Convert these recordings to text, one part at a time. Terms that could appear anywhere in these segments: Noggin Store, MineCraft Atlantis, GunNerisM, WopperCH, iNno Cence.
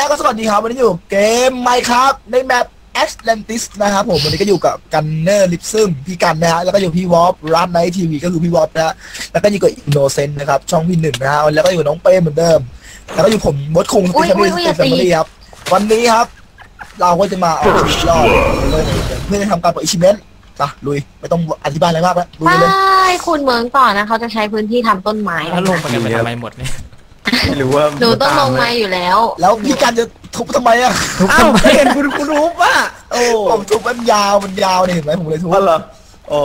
ครับก็สวัสดีครับวันนี้อยู่เกมไมค์ครับในแมปแอตแลนติสนะครับผมวันนี้ก็อยู่กับกันเนอร์ลิปซึมพี่กันนะฮะแล้วก็อยู่พี่วอฟรันไนท์ทีวีก็คือพี่วอฟนะฮะแล้วก็อยู่กับอินโนเซนต์นะครับช่องพี่1นะฮะแล้วก็อยู่น้องเป้เหมือนเดิมแล้วก็อยู่ผมมดคงสติชัมมี่สติชัมมี่ครับวันนี้ครับเราก็จะมาเอาชีวิตรอดเพื่อจะทำการปล่อยอิชิเมนต์ป่ะลุยไม่ต้องอธิบายอะไรมากแล้วลุยเลยคุณเมืองต่อนะเขาจะใช้พื้นที่ทำต้นไม้แล้วลงไปกันไปทำไมหมดเนี่ยหรือว่าหนูต้องลงมาอยู่แล้วพี่กันจะทุบทำไมอ่ะอ้าวเห็นคุณทุบป่ะโอ้ผมทุบมันยาวเนี่ยเห็นไหมผมเลยทุบเหรอโอ้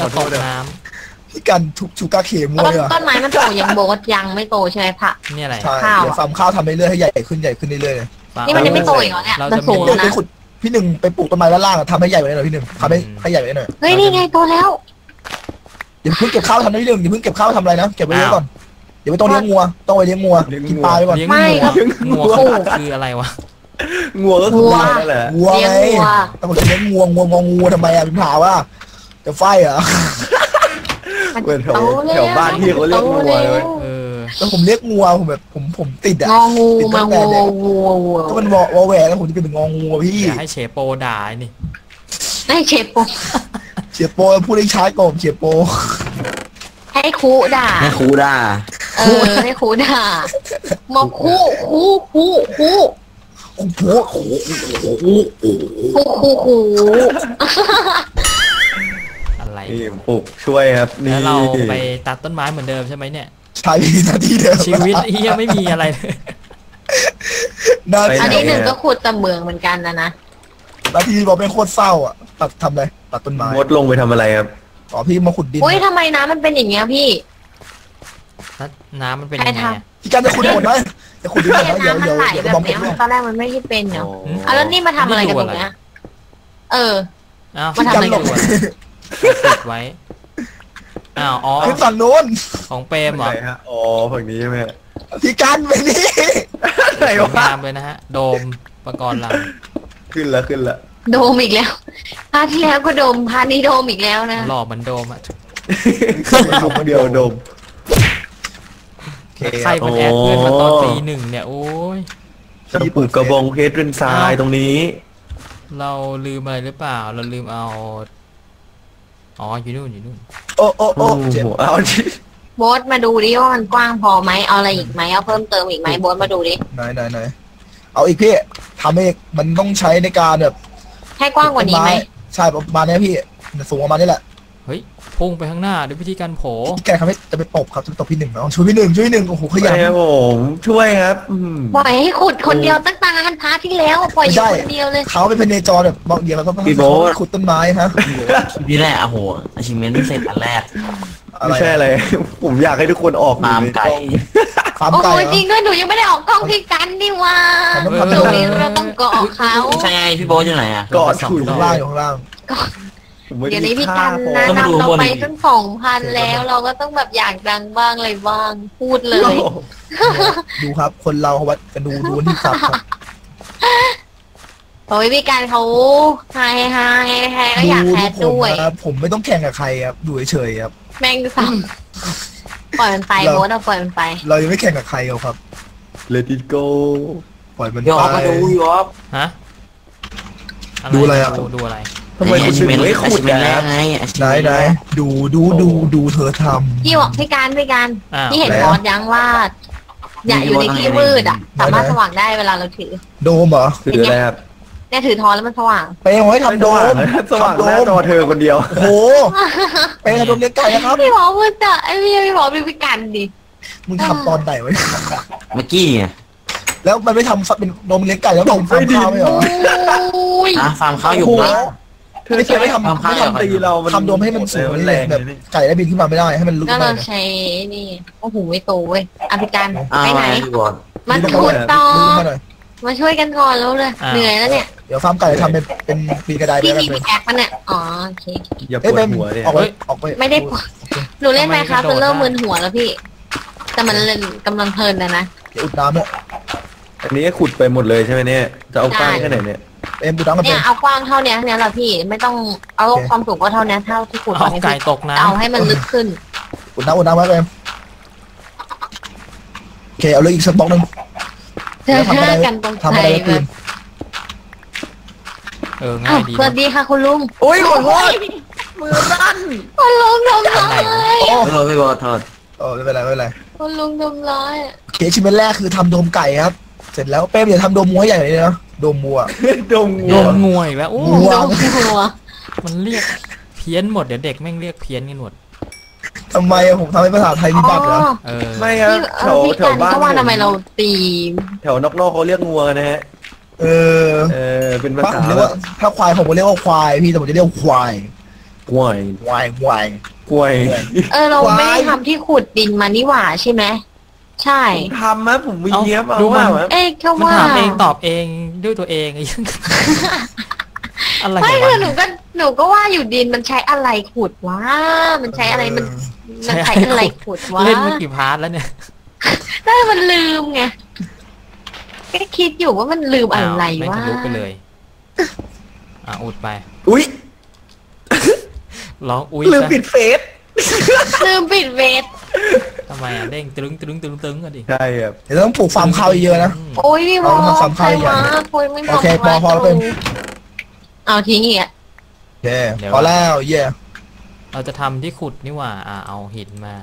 ขอโทษน้ำพี่กันทุบชูก้าเข็มเลยอ่ะต้นไม้มันโตยังโบดยังไม่โตใช่ไหมพะนี่อะไรข้าวฟาร์มข้าวทำไปเรื่อยให้ใหญ่ขึ้นเรื่อยนี่มันยังไม่โตอีกเหรอเนี่ยเราจะขุดพี่หนึ่งไปปลูกต้นไม้ด้านล่างทำให้ใหญ่ไปหน่อยพี่หนึ่งทำให้ใหญ่ไปหน่อยเฮ้ยนี่ไงโตแล้วเดี๋ยวเพิ่งเก็บข้าวทำได้เรื่องเดี๋ยวเพิ่งเก็บข้าวทำอะไรนะเก็บไว้ก่อนเดี๋ยวไปต้องเลี้ยงงัวต้องไปเลี้ยงงัวกินปลาไปก่อนไม่งัวคืออะไรวะงัวก็คือนั่นแหละงัวไงต้องไปเลี้ยงงัวทำไมอ่ะเป็นผาวะจะไฟเหรอแถวบ้านพี่เขาเลี้ยงงัวเลยแล้วผมเลี้ยงงัวผมแบบผมติดอ่ะงูมางัวก็มันวอแหวนแล้วผมจะเป็นงัวพี่ให้เชโปด่านี่ให้เชโปพูดได้ช้ากว่าเชโปให้คูด่าให้คูด่ามาคูอะไรปลูกช่วยครับนี่เราไปตัดต้นไม้เหมือนเดิมใช่ไหมเนี่ยใช่หน้าที่เดิมชีวิตเฮียไม่มีอะไรอันนี้หนึ่งก็ขุดตะเมืองเหมือนกันนะหน้าที่บอกเป็นโคตรเศร้าอ่ะตัดทำอะไรตัดต้นไม้งดลงไปทำอะไรครับอ๋อพี่มาขุดดินโอ้ยทำไมน้ำมันเป็นอย่างเงี้ยพี่น้ำมันเป็นยังไงพี่กันจะขุดหมดไหมจะขุดดินหมดไหมเดี๋ยวไหลแบบนี้ตอนแรกมันไม่ได้เป็นเนาะเอาแล้วนี่มาทำอะไรกันตรงเนี้ยมาทำอะไรกันขุดไว้อ๋อคือฝั่งนู้นของเปรมเหรออ๋อฝั่งนี้ใช่ไหมพี่กันไปนี่อะไรวะตามเลยนะฮะโดมประกรณ์เราขึ้นละโดมอีกแล้วพาที่แล้วก็โดมพานี้โดมอีกแล้วนะหล่อเหมือนโดมอ่ะคนเดียวโดมใครมันแอดเพื่อนมาตอนตี 1เนี่ยโอ้ยจะปลูกกระบองเพชรเป็นทรายตรงนี้เราลืมอะไรหรือเปล่าเราลืมเอาอ๋ออยู่นู่นโอ้เอาดิโบสมาดูดิว่ามันกว้างพอไหมเอาอะไรอีกไหมเอาเพิ่มเติมอีกไหมโบสมาดูดิไหนเอาอีกพี่ทำเองมันต้องใช้ในการแบบให้กว้างกว่านี้ไหมใช่ประมาณนี้พี่สูงประมาณนี้แหละเฮ้ยพุ่งไปข้างหน้าด้วยวิธีการโผล่แกทำให้จะไปตบครับจะไปตบพี่หนึ่งช่วยพี่หนึ่งโอ้โหขยันครับผมช่วยครับปล่อยให้ขุดคนเดียวตั้งแต่งานพาร์ทที่แล้วปล่อยอยู่คนเดียวเลยเขาเป็นพเนจรแบบบล็อกเดียวแล้วก็ขุดต้นไม้ฮะนี่แหละโอ้โหอาชีพนี้เสร็จอันแรกไม่ใช่อะไรผมอยากให้ทุกคนออกตามไก่โอ้โหจริงด้วยหนูยังไม่ได้ออกกล้องพี่กันนี่ว่าหนูนี่เราต้องเกาะเขาใช่พี่โบอยู่ไหนอ่ะเกาะถุนล่างเดี๋ยวนี้พี่กันนะนำเราไปทั้ง 2,000 แล้วเราก็ต้องแบบอยากดังบ้างอะไรบ้างพูดเลยดูครับคนเราวัดกันดูนี่ครับโอ้ยพี่กันเขาไฮก็อยากแคสด้วยผมไม่ต้องแข่งกับใครครับดูเฉยครับแม่งซ้ำปล่อยมันไปโบสเราปล่อยมันไปเรายังไม่แข่งกับใครครับ Let it go ปล่อยมันไปยอมมาดูยอมฮะดูอะไรครับดูอะไรทำไมคุณถึงไม่ขุดนะได้ดูเธอทำพี่บอกพี่การที่เห็นบอสยังว่าอย่าอยู่ในที่มืดอ่ะสามารถสว่างได้เวลาเราถือโดมเหรอถืออะไรครับแน่ถือทอนแล้วมันสว่างไปเอาไว้ทำโดมสว่างแน่นอนเธอคนเดียวโอ้ไปทำโดมเลี้ยงไก่นะครับพี่บอกมึงจะไอ้พี่บอกพี่การดิมึงทำตอนไหนไว้เมื่อกี้ไงแล้วมันไม่ทำเป็นโดมเลี้ยงไก่แล้วโดมฟาร์มข้าวไม่หรอฟาร์มข้าวอยู่นะไม่ใช่ไม่ทำตีเราทำโดมให้มันสวยมันแรงแบบไก่ได้บินขึ้นมาไม่ได้ให้มันลุกมาก็เราใช้นี่โอ้โหไม่โตเว้ยอภิการไปไหนมาขุดต่อมาช่วยกันก่อนแล้วเลยเหนื่อยแล้วเนี่ยเดี๋ยวฟาร์มไก่ทำเป็นปีกระไดได้เลยพี่แอปมันเนี่ยอ๋อโอเคอย่าปวดหัวเลยออกไปไม่ได้ปวดหนูเล่นไหมคะมันเริ่มมึนหัวแล้วพี่แต่มันเล่นกำลังเพลินนะอุดน้ำอันนี้ขุดไปหมดเลยใช่ไหมเนี่ยจะเอากว้างแค่ไหนเนี่ยเนี่ยเอากว้างเท่านี้แหละพี่ไม่ต้องเอาความสูงก็เท่านี้เท่าที่ขุดเอาไก่ตกนะเอาให้มันลึกขึ้นอุดน้ำไว้เองโอเคเอาเลยอีกสักบล็อกหนึ่ง ทำอะไรก็ตื่นง่ายดีสวัสดีค่ะคุณลุงโอ้ยขอโทษมือรั่นคุณลุงทำร้ายไม่รู้ไม่บอกทอดโอ้ไม่เป็นไรไม่เป็นไรคุณลุงทำร้ายเขียนชิ้นแรกคือทำโดมไก่ครับเสร็จแล้วเป้มอย่าทำโดมงัวใหญ่เลยนะโดมงัวโดมงัวอีกแล้วโอ้โหโดมงัวมันเรียกเพี้ยนหมดเดี๋ยวเด็กแม่งเรียกเพี้ยนกันหมดทำไมผมทำให้ภาษาไทยมีบัตรเหรอไม่ครับแถวบ้านเขาว่าทำไมเราตีแถวนอกโลกเขาเรียกงัวนะฮะเป็นภาษาว่าถ้าควายผมก็เรียกว่าควายพี่แต่ผมจะเรียกควายควายเราไม่ได้ทำที่ขุดดินมานี่หว่าใช่ไหมใช่ทำนะผมมีเนี้ยมาว่าเขาว่าถามเองตอบเองด้วยตัวเองอะไรไม่คือหนูก็ว่าอยู่ดินมันใช้อะไรขุดวะมันใช้อะไรมันใช้อะไรขุดวะเล่นมากี่พาร์ทแล้วเนี่ยได้มันลืมไงก็คิดอยู่ว่ามันลืมอะไรวะไม่รู้ไปเลยอุดไปอุ้ยร้องอุ้ยลืมปิดเฟซทำไมเด้งตึงกันดิใช่ครับเดี๋ยวต้องปลูกฟาร์มข้าวเยอะนะโอ้ยพี่บอลฟาร์มข้าวเยอะโอเคพอแล้วเป็นเอาทิ้งอีกอ่ะเย่พอแล้วเย่เราจะทำที่ขุดนี่หว่าเอาหินมา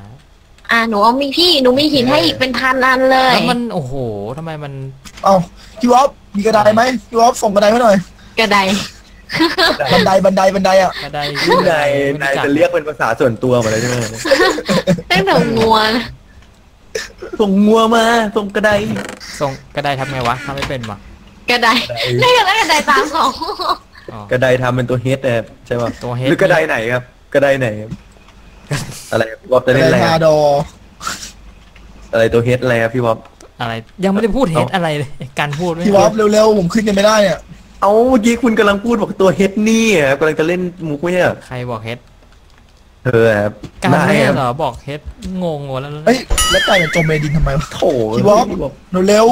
หนูเอามีพี่หนูมีหินให้อีกเป็นพันอันเลยแล้วมันโอ้โหทำไมมันเอายูออฟมีกระไดไหมยูออฟส่งกระไดมาหน่อยกระไดบันไดอ่ะกระไดจะเรียกเป็นภาษาส่วนตัวหมดเลยใช่ไหมตั้งแต่งัวส่งงัวมาส่งกระไดทำไงวะทำไม่เป็นวะกระไดได้กันแล้วกระไดตามสองกระไดทำเป็นตัวเฮดนะครับใช่ป่ะตัวเฮดหรือกระไดไหนครับกระไดไหนอะไรบอบจะเล่นอะไรอะไรตัวเฮดอะไรครับพี่บอบอะไรยังไม่ได้พูดเฮดอะไรเลยการพูดพี่บอบเร็วๆผมขึ้นยังไม่ได้เนี่ยเอาเมื่อกี้คุณกำลังพูดบอกตัวเฮดนี่ครับกำลังจะเล่นมุกเนี่ยใครบอกเฮดเธอครับการไม่เหรอบอกเฮดงงงแล้วเฮ้ยแล้วไก่มันจมเมดินทำไมโถพี่บอบเร็ว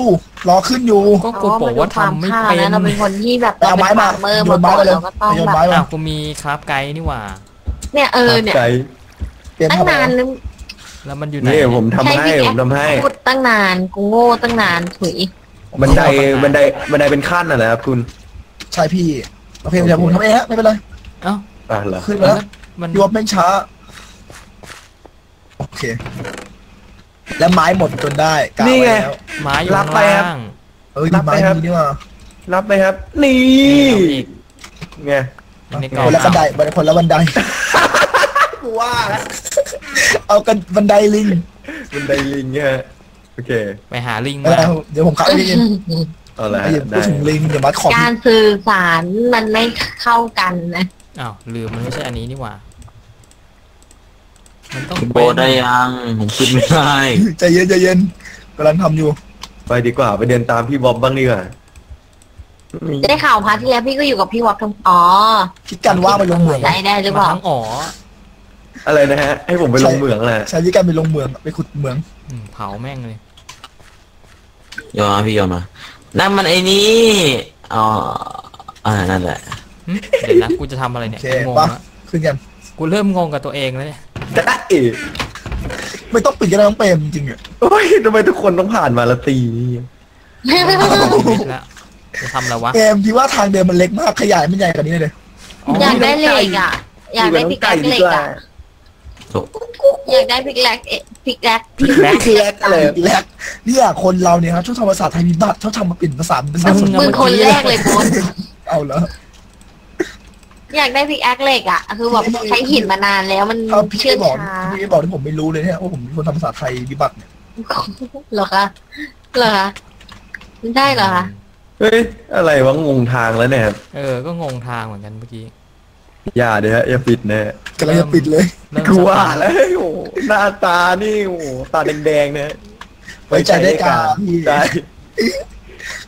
รอขึ้นอยู่ก็กูบอกว่าทำไม่เป็นเราเป็นคนที่แบบเอาไม้มาโยนไม้ไปเลยโยนไม้มากูมีครับไกด์นี่หว่าเนี่ยเนี่ยตั้งนานแล้วมันอยู่ไหนผมทำให้พูดตั้งนานกูโง่ตั้งนานถุยบันไดเป็นขั้นน่ะแหละครับคุณใช่พี่โอเคผมทำเองฮะไม่เป็นไรเอ้าขึ้นแล้วมันยวบไม่ช้าโอเคแล้วไม้หมดจนได้นี่ไงไม้รับไปครับรับไปครับนี่ว่ารับไปครับนี่ไงคนละบันไดคนละบันไดว่าเอากันบันไดลิงเนี่ยโอเคไปหาลิงมาเดี๋ยวผมขับลิงเอาละพูดถึงลิงเดี๋ยวมัดขอบการสื่อสารมันไม่เข้ากันนะอ้าวลืมมันไม่ใช่อันนี้นี่หว่ามันต้องโบได้ยังผมคิดไม่ได้ใจเย็นกำลังทำอยู่ไปดีกว่าไปเดินตามพี่บอบบ้างดีกว่าได้ข่าวพาร์ทที่แล้วพี่ก็อยู่กับพี่บอบทั้งคิดกันว่าไปลงเหมืองได้หรือเปล่าอะไรนะฮะให้ผมไปลงเหมืองแหละใช้วิธีการไปลงเหมืองไปขุดเหมืองเผาแม่งเลยยอมพี่ยอมมานั่นมันไอ้นี่นั่นแหละเดี๋ยวนะกูจะทำอะไรเนี่ยงงนะขึ้นกันกูเริ่มงงกับตัวเองแล้วเนี่ยได้ไม่ต้องปิดก็ได้ต้องเปรมจริงอ่ะโอ้ยทำไมทุกคนต้องผ่านมาละตีนี่จะทำอะไรวะเกมที่ว่าทางเดินมันเล็กมากขยายมันใหญ่กว่านี้เลยอยากได้เหล็กอ่ะอยากได้พิกแลกเหล็กอ่ะอยากได้พิกแลกอะไรนี่อะคนเราเนี่ยครับชอบทำภาษาไทยมีบัตรชอบทำมาเปลี่ยนภาษาเป็นภาษามึงคนแรกเลยโพสเอาเหรออยากได้พิกแลกเหล็กอ่ะคือแบบใช้หินมานานแล้วมันเชื่อช้าพี่บอกที่ผมไม่รู้เลยเนี่ยว่าผมเป็นคนทำภาษาไทยมีบัตรเนี่ยหรอคะไม่ได้หรอคะเฮ้ยอะไรวะงงทางแล้วเนี่ยก็งงทางเหมือนกันเมื่อกี้อย่าเดี๋ยวอย่าปิดแน่กำลังจะปิดเลยกลัวแล้วโอ้หน้าตานี่โอ้ตาแดงๆเนี่ยไว้ใจได้การได้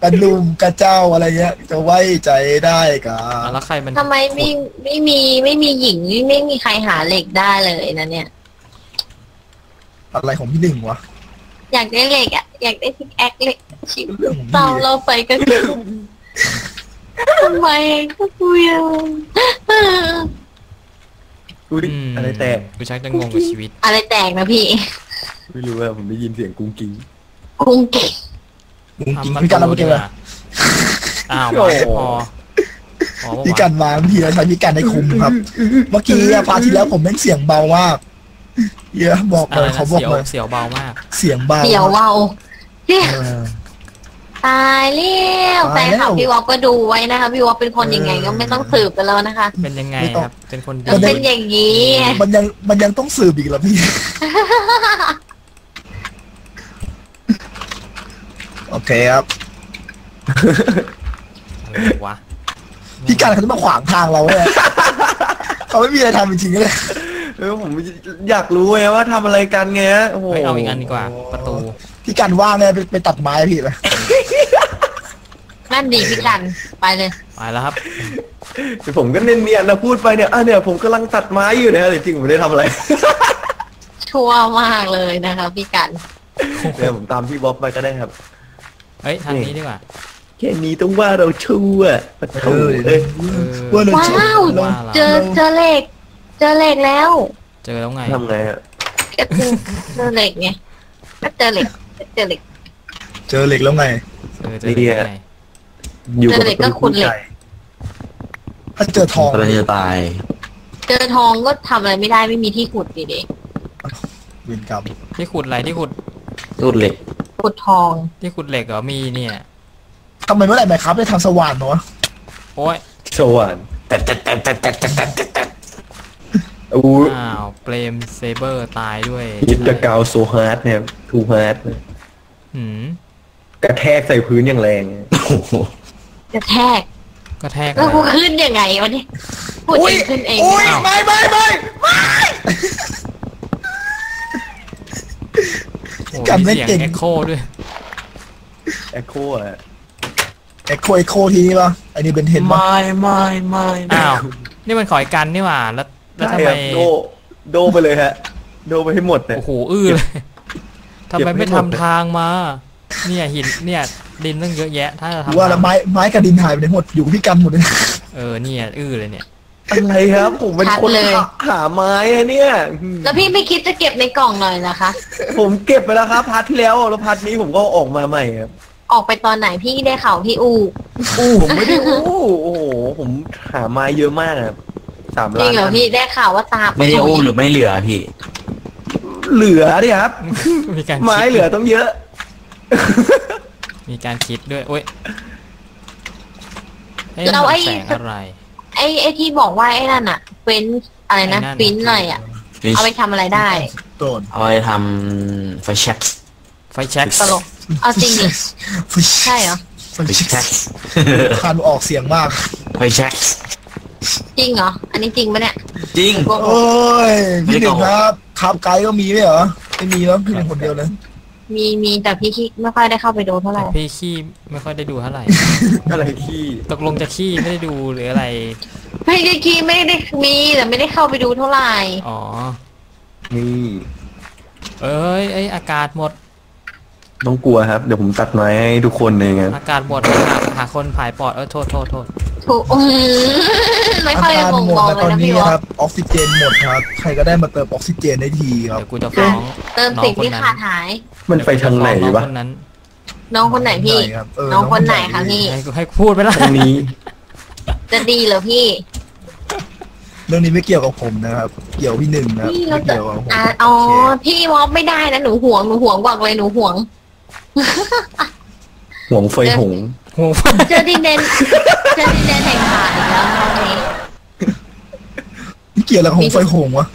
กระดุมกระเจ้าอะไรเงี้ยจะไว้ใจได้การแล้วใครมันทำไมไม่มีหญิงไม่มีใครหาเหล็กได้เลยนะเนี่ยอะไรของพี่หนึ่งวะอยากได้เหล็กอ่ะอยากได้พิกแอคเหล็กชิมเตาเราไปก็คือทำไมก็คุยอะไรแตกกูชักจะงงกับชีวิตอะไรแตกนะพี่ไม่รู้ว่าผมได้ยินเสียงกุ้งกิ้ง ยิงกันเราไม่เจออ้าวพอพิการมาพี่แล้วใช้พิการได้คุ้มครับเมื่อกี้พาที่แล้วผมแม่งเสียงเบามากเยอะบอกเลยเขาบอกเลยเสียงเบามากเสียงเบาเสียงเบาตายเรียวแฟนคลับพี่วอลก็ดูไว้นะคะพี่วอลเป็นคนยังไงก็ไม่ต้องสืบกันแล้วนะคะเป็นยังไงครับเป็นคนดีเป็นอย่างนี้มันยังต้องสืบอีกเหรอพี่โอเคครับวะพี่การเขาจะมาขวางทางเราเลยเขาไม่มีอะไรทำจริงๆเลยผมอยากรู้ไงว่าทำอะไรกันไงโอ้โหเอาอีกอันดีกว่าประตูพี่การว่างเลยไปตัดไม้พี่เลยนั่นดีพี่การไปเลยไปแล้วครับผมก็เนียนๆนะพูดไปเนี่ยเนี่ยผมกำลังตัดไม้อยู่นะแต่จริงผมไม่ได้ทำอะไรชั่วมากเลยนะคะพี่การเดี๋ยวผมตามพี่บ๊อบไปก็ได้ครับเฮ้ยทางนี้ดีกว่าแค่นี้ต้องว่าเราชั่วว้าวเจอเหล็กเจอเหล็กแล้วเจอแล้วไงทำไงฮะเจอเหล็กไงเจอเหล็กแล้วไงอยู่กับเหล็กก็คุณเหล็กถ้าเจอทองจะตายเจอทองก็ทำอะไรไม่ได้ไม่มีที่ขุดดิเด็กวินกรรมที่ขุดอะไรที่ขุดเหล็กขุดทองที่ขุดเหล็กเหรอมีเนี่ยทำไมเมื่อไหร่ไหมครับได้ทำสว่านเนาะโอ้ยสว่านแต่อ้าวเปรมเซเบอร์ตายด้วยยิดตะกาวโซฮาร์ดเนี่ยทูฮาร์ดกระแทกใส่พื้นอย่างแรงกระแทกแล้วกูขึ้นยังไงวะเนี่ยกูขึ้นเองไม่กับเล่นเก่งเอ็กโคด้วยเอ็กโคอะเอ็กโคทีนี้ป่ะอันนี้เป็นเห็นป่ะไม่อ้าวนี่มันขอยกันนี่หว่าแล้วทำไมโดไปเลยฮะโดไปให้หมดเนี่ยโอ้โหเลยทำไมไม่ทำทางมาเนี่ยหินเนี่ยดินตั้งเยอะแยะถ้าทำว่าแล้วไม้กับดินหายไปหมดอยู่พี่กันหมดเลยเนี่ยเลยเนี่ยอะไรครับผมเป็นคนหาไม้เนี่ยแล้วพี่ไม่คิดจะเก็บในกล่องหน่อยนะคะ ผมเก็บไปแล้วครับพาร์ทที่แล้วแล้วพาร์ทนี้ผมก็ออกมาใหม่ครับออกไปตอนไหนพี่ได้ข่าวพี่อู้ผมไม่ได้อู้โอ้โหผมหาไม้เยอะมากครับ3 ล้านจริงเหรอพี่ได้ข่าวว่าตาไม่ได้อู้หรือไม่เหลือพี่เหลือดิครับไม้เหลือต้องเยอะมีการคิดด้วยโอ้ยเราไอ้อะไรไอ้ที่บอกว่าไอ้นั่นอะเฟ้นอะไรนะฟินอะไรอะเอาไปทำอะไรได้เอาไปทำไฟแช็กตลกเอาจริงดิใช่เหรอไฟแช็กคันออกเสียงมากไฟแช็กจริงเหรออันนี้จริงปะเนี่ยจริงโอ้ยพี่หนึ่งครับไกด์ก็มีไหมเหรอไม่มีแล้วพี่หนึ่งคนเดียวเลยมีแต่พี่ขี้ไม่ค่อยได้เข้าไปดูเท่าไหร่พี่ขี้ไม่ค่อยได้ดูเท่าไหร่อะไรขี้ตกลงจะขี้ไม่ได้ดูหรืออะไรไม่ได้ขี้ไม่ได้มีแต่ไม่ได้เข้าไปดูเท่าไหร่อ๋อนี่ไออากาศหมดต้องกลัวครับเดี๋ยวผมตัดไม้ให้ทุกคนเลยงั้นอากาศหมดหาคนผายปอดโทษไม่ค่อยมองเลยตอนนี้ครับออกซิเจนหมดครับใครก็ได้มาเติมออกซิเจนได้ทีครับกูจะฟ้องเติมสิ่งที่ขาดหายมันไปทางไหนวะน้องคนไหนพี่น้องคนไหนคะพี่ให้พูดไปละตรงนี้จะดีเหรอพี่เรื่องนี้ไม่เกี่ยวกับผมนะครับเกี่ยวพี่หนึ่งนะไม่เกี่ยวกับผมอ๋อพี่วอฟไม่ได้นะหนูห่วงกว่าเลยหนูห่วงไฟหงเจอดินแดนแห่งขาดอีกแล้วนี่เกี่ยวอะไรกับหงไฟหงวะ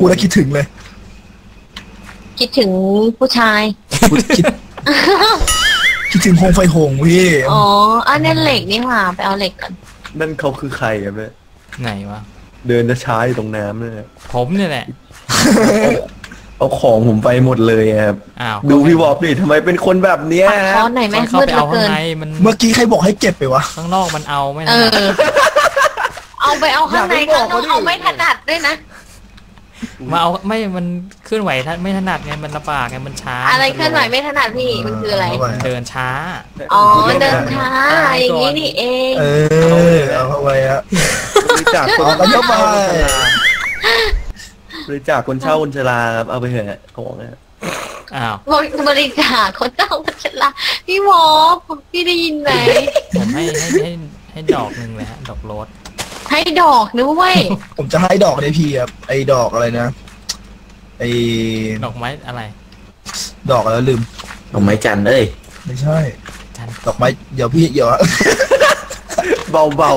กูได้คิดถึงเลยคิดถึงผู้ชายคิดถึงหงไฟหงพี่อ๋อนั่นเหล็กนี่หว่าไปเอาเหล็กกันนั่นเขาคือใครกันเนี่ยไหนวะเดินจะช้าอยู่ตรงน้ำเนี่ยผมเนี่ยแหละเอาของผมไปหมดเลยครับดูพี่วอลดิทำไมเป็นคนแบบเนี้ยข้างในแม่เข้าไปเอาข้างในมันเมื่อกี้ใครบอกให้เก็บไปวะข้างนอกมันเอาไม่ได้เอาไปเอาข้างในข้างนอกเอาไม่ถนัดด้วยนะมาเอาไม่มันเคลื่อนไหวไม่ถนัดไงมันลำบากไงมันช้าอะไรเคลื่อนไหวไม่ถนัดพี่มันคืออะไรเดินช้าอ๋อเดินช้าอย่างนี้นี่เองเอาเข้าไปอะบริจาคคนเช่าบริจาคคนเช่าคนชราเอาไปเถอะของ อ้าวบริจาคเขาเจ้าวัชระพี่วอฟพี่ได้ยินไหมผมให้ดอกหนึ่งเลยฮะดอกโรสให้ดอกด้วยผมจะให้ดอกเลยพี่ครับไอ้ดอกอะไรนะไอ้ดอกไม้อะไรดอกอะไรลืมดอกไม้จันเลยไม่ใช่ดอกไม้เดี๋ยวพี่เดี๋ยวเบา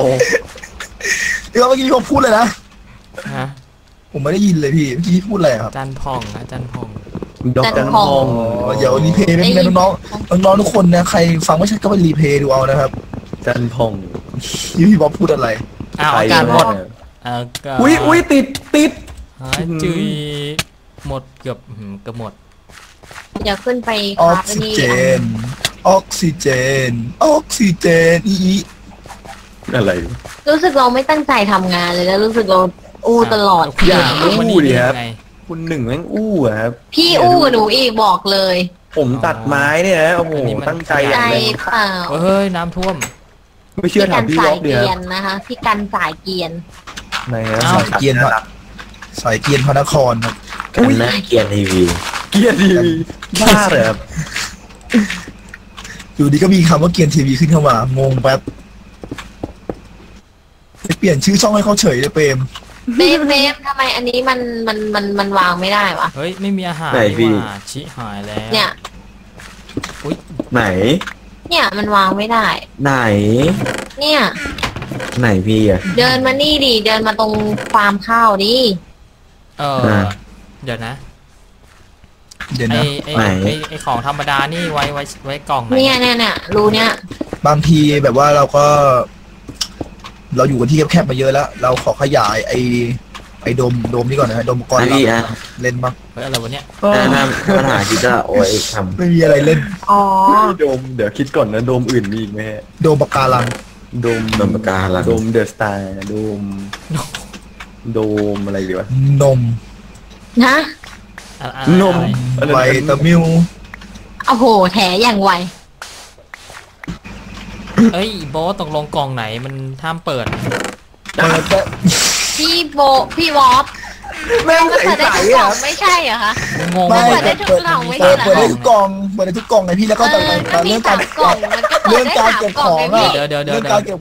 ๆเดี๋ยวเมื่อกี้ผมพูดเลยนะผมไม่ได้ยินเลยพี่เมื่อกี้พูดอะไรครับจันพองนะจันพองดอกจันพองเดี๋ยวรีเพย์ไม่ได้น้องน้องทุกคนนะใครฟังไม่ชัดก็ไปรีเพย์ดูเอานะครับจันพองพี่บอสพูดอะไรอ้าวการหมดอุ้ยติดจืดหมดเกือบหมดเดี๋ยวขึ้นไปออกซิเจนอีอะไรรู้สึกเราไม่ตั้งใจทำงานเลยแล้วรู้สึกเราอู้ตลอดอย่างอู้ดิครับคุณหนึ่งแม่งอู้ครับพี่อู้หนูอีกบอกเลยผมตัดไม้เนี่ยโอ้โหตั้งใจเลยเฮ้ยน้ำท่วมไม่เชื่อถามพี่ล็อกเดียร์นะคะพี่กันสายเกียร์ไหนครับสายเกียร์ครับสายเกียร์พระนครครับกันนะเกียร์ทีวีบ้าเลยครับอยู่ดีก็มีคำว่าเกียร์ทีวีขึ้นเข้ามางงแป๊บเปลี่ยนชื่อช่องให้เขาเฉยเลยเปรมเบมทำไมอันนี้มันวางไม่ได้วะเฮ้ยไม่มีอาหารเลยว่ะชิหายแล้วเนี่ยอุ้ยไหนเนี่ยมันวางไม่ได้ไหนเนี่ยไหนพี่อะเดินมานี่ดิเดินมาตรงฟาร์มข้าวดิเดี๋ยวนะไอของธรรมดานี่ไว้กล่องเนี่ยรูเนี่ยบางทีแบบว่าเราก็เราอยู่กันที่แคบๆมาเยอะแล้วเราขอขยายไอโดมนี่ก่อนนะโดมก่อนเราเล่นบ้างเฮ้ยอะไรวะเนี่ยปัญหาที่จะโอ้ยทำไม่มีอะไรเล่นอ๋อโดมเดี๋ยวคิดก่อนนะโดมอื่นมีอีกไหมโดมปากการังโดมปากการังโดมเดอะสตาร์โดมอะไรดีวะนมนะนมไวตามิวโอ้โหแถอย่างไวเอ้ยโบตกลงกล่องไหนมันห้ามเปิดพี่โบพี่วอฟแม่งเปิดได้ทุกกล่องไม่ใช่เหรอคะงงเปิดได้ทุกกล่องไม่ใช่เปิดได้ทุกกล่องไงพี่แล้วก็ต่อไปเรื่องการเก็บ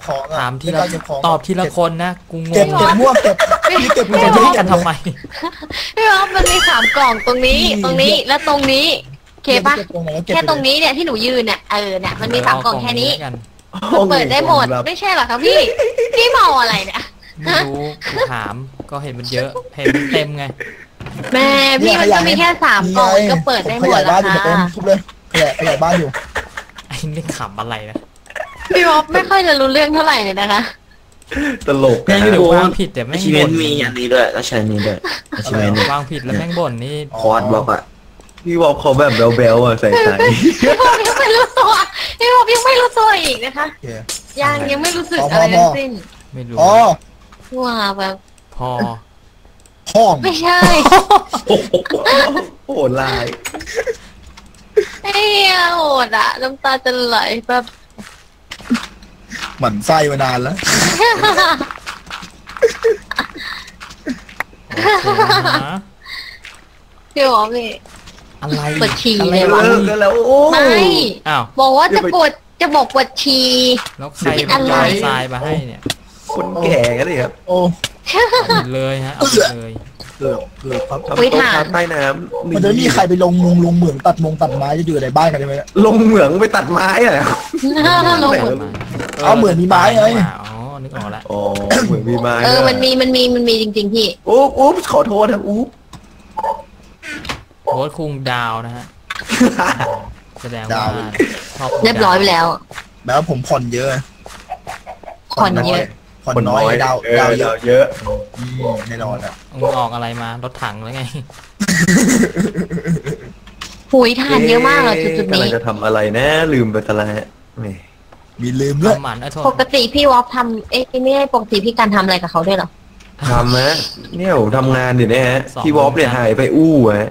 ของถามทีละตอบทีละคนนะกูงงเก็บไม่รู้กันทำไมพี่วอฟมันมีสามกล่องตรงนี้และตรงนี้เคป่ะแค่ตรงนี้เนี่ยที่หนูยืนเนี่ยเนี่ยมันมีสามกล่องแค่นี้เปิดได้หมดไม่ใช่หรอครับพี่เมาอะไรเนี่ยไม่รู้ถามก็เห็นมันเยอะเห็นมันเต็มไงแม่พี่มันก็มีแค่สามกล่องก็เปิดได้หมดแล้วค่ะขยายบ้านอยู่ไอ้นี่ขำอะไรนะพี่วอฟไม่ค่อยจะรู้เรื่องเท่าไหร่เลยนะคะตลกนะว่างผิดแต่ไม่บ่นมีอันนี้ด้วยแล้วใช้นี้ด้วยว่างผิดแล้วแม่งบ่นนี่คอร์ดบล็อกอะพี่วอฟเขาแบบเบลๆอะใส่ใจพี่วอฟยังไม่รู้ตัวอีกนะคะยังไม่รู้สึกอะไรทั้งสิ้นไม่รู้ว่าแบบพ่อไม่ใช่โหดลายไอ้โหดอะน้ำตาจะไหลแบบหมั่นไส้มานานแล้วพี่วอฟนี่อะไรปวดฉี่เลยวะไม่บอกว่าจะบอกปวดฉี่แล้วใครอะไรทรายมาให้เนี่ยคนแก่กันเลยครับโอ้เลยฮะเลยเกือบครับไปถามใต้น้ำมันจะมีใครไปลงเหมืองตัดไม้จะอยู่ในบ้านกันได้ไหมลงเหมืองไปตัดไม้อะไรลงเหมืองเอาเหมืองมีไม้ไงอ๋อนึกออกแล้วอ๋อเหมืองมีไม้มันมีจริงๆพี่อุ๊บขอโทษนะอุ๊บโค้ดคุงดาวนะฮะแสดงว่าเรียบร้อยไปแล้วแบบว่าผมผ่อนเยอะผ่อนน้อยดาวเยอะแน่นอนอ่ะออกอะไรมารถถังแล้วไงปุ๋ยทานเยอะมากเลยจุดนี้จะทำอะไรนะลืมไปซะแล้วมีลืมเลยปกติพี่วอฟทำไม่ได้ปกติพี่การทำอะไรกับเขาด้วยหรอทำนะเนี่ยผมทำงานอยู่เนี่ยฮะพี่วอฟเนี่ยหายไปอู้ฮะ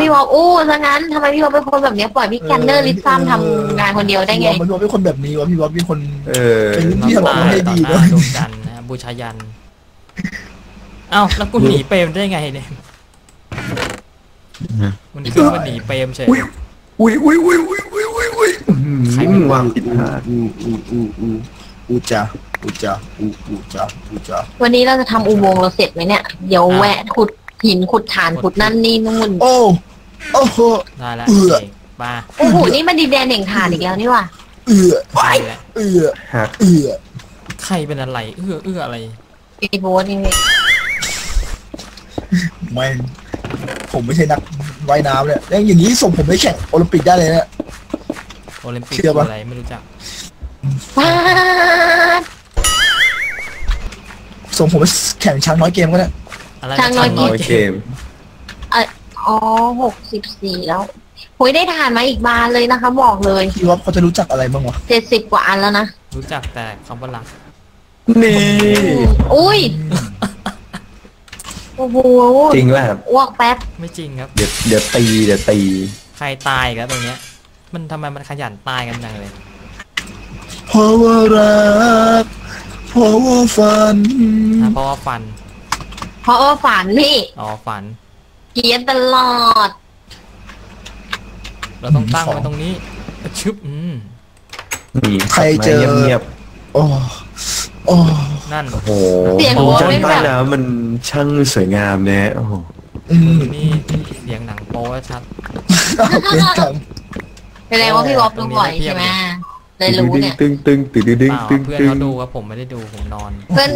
พี่วอฟอู้ซะงั้นทำไมพี่วอฟเป็นคนแบบนี้ปล่อยพี่แกนเนอร์ลิซัมทำงานคนเดียวได้ไงพี่วอฟเป็นคนแบบนี้วะพี่วอฟเป็นคนเป็นที่ทำงานได้ดีนะบูชายันเอ้าแล้วกูหนีเปรมได้ไงเนี่ย มันขึ้นมาหนีเปรมใช่ไหมอุ้ยใครมันวางผิดพลาดอูจ้าวันนี้เราจะทำอุโมงค์เราเสร็จไหมเนี่ยเดี๋ยวแวะขุดหินขุดฐานขุดนั่นนี่นู่นโอ้โหได้แล้วมาโอ้โหนี่มันดินแดนแห่งฐานอีกแล้วนี่ว่ะใครเป็นอะไรเอื้ออะไรไอ้โบสนี่ไม่ผมไม่ใช่นักว่ายน้ำเลยอย่างนี้ส่งผมไปแข่งโอลิมปิกได้เลยเนี่ยโอลิมปิกอะไรไม่รู้จักส่งผมไปแข่งช้างน้อยเกมก็ได้ช้างน้อยเกมอ๋อ64แล้วโอยได้ทานมาอีกบานเลยนะคะบอกเลยพี่ว่าเขาจะรู้จักอะไรบ้างวะ70กว่าอันแล้วนะรู้จักแต่คำว่ารักนี่อุ้ยโอ้โหจริงป่ะครับอ้วกแป๊บไม่จริงครับเดี๋ยวตีใครตายครับตรงเนี้ยมันทำไมมันขยันตายกันจังเลยเพราะว่ารักเพราะว่าฝันนี่อ๋อฝันเกลียดตลอดเราต้องตั้งมาตรงนี้ชึบใครเจอเงียบๆโอ้นั่นโอ้โหช่างใต้น้ำมันช่างสวยงามเนี่ยโอ้โหนี่เสียงหนังโป๊ชัดเป็นไรว่าพี่วอฟดูบ่อยใช่ไหมเลยรู้เนี่ยตึงเพื่อนเขาดูครับผมไม่ได้ดูผมนอนเพื่อน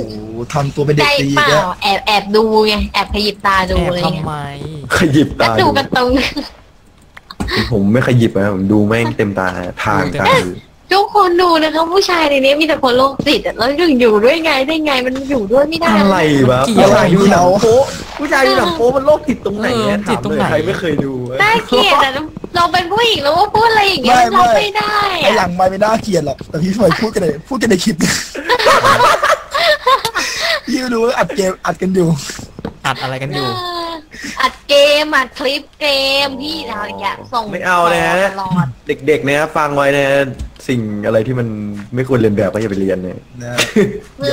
ทำตัวเป็นเด็กดีแล้วแอบดูไงแอบขยิบตาดูเลยทำไมขยิบตาดูกันตรงผมไม่ขยิบนะผมดูแม่งเต็มตาทางตาทุกคนดูนะครับผู้ชายในนี้มีแต่คนโรคจิตแล้วอยู่ด้วยไงได้ไงมันอยู่ด้วยไม่ได้อะไรวะผู้ชายอยู่หนังโป๊ผู้ชายอยู่หนังโป๊มันโรคจิตตรงไหนเนี่ยจิตตรงไหนใครไม่เคยดูน่าเกลียดแต่เราเป็นผู้หญิงแล้วว่าพูดอะไรอย่างเงี้ยเราไม่ได้ไอหลังไม่น่าเกลียดหรอกแต่พี่ฝ่ายพูดกันในคลิปพี่รู้อัดเกมอัดกันอยู่อัดอะไรกันอยู่อัดเกมอัดคลิปเกมพี่เราอยากส่งไม่เอานะเด็กๆนะครับฟังไว้นะสิ่งอะไรที่มันไม่ควรเรียนแบบก็อย่าไปเรียนเนี่ยอ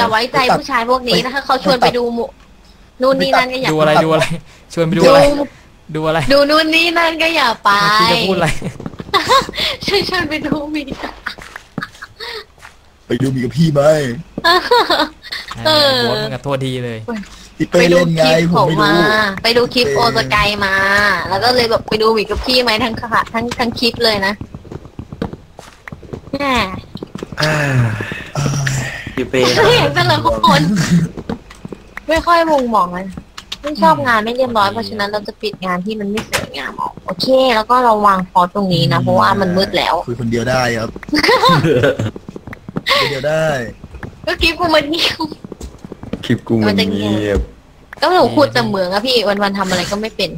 ย่าไว้ใจผู้ชายพวกนี้นะคะเขาชวนไปดูนู่นนี่นั่นก็อย่าดูอะไรชวนไปดูอะไรดูนู่นนี่นั่นก็อย่าไปจะพูดอะไรชวนไปดูมีกับพี่ไหมโว้ยกับโทษดีเลยไปดูคลิปผมมาไปดูคลิปโอสกายมาแล้วก็เลยแบบไปดูมิกับพี่ไหมทั้งคลิปเลยนะพี่เป้แต่ละคนไม่ค่อยบ่งบอกเลยไม่ชอบงานไม่เรียบร้อยเพราะฉะนั้นเราจะปิดงานที่มันไม่สวยงามออกโอเคแล้วก็เราวางพอตรงนี้นะเพราะว่ามันมืดแล้วคุยคนเดียวได้ครับคนเดียวได้ก็คลิปกูมันเงียบคลิปกูมันเงียบก็หนูขุดแต่เหมืองอะพี่วันๆทำอะไรก็ไม่เป็น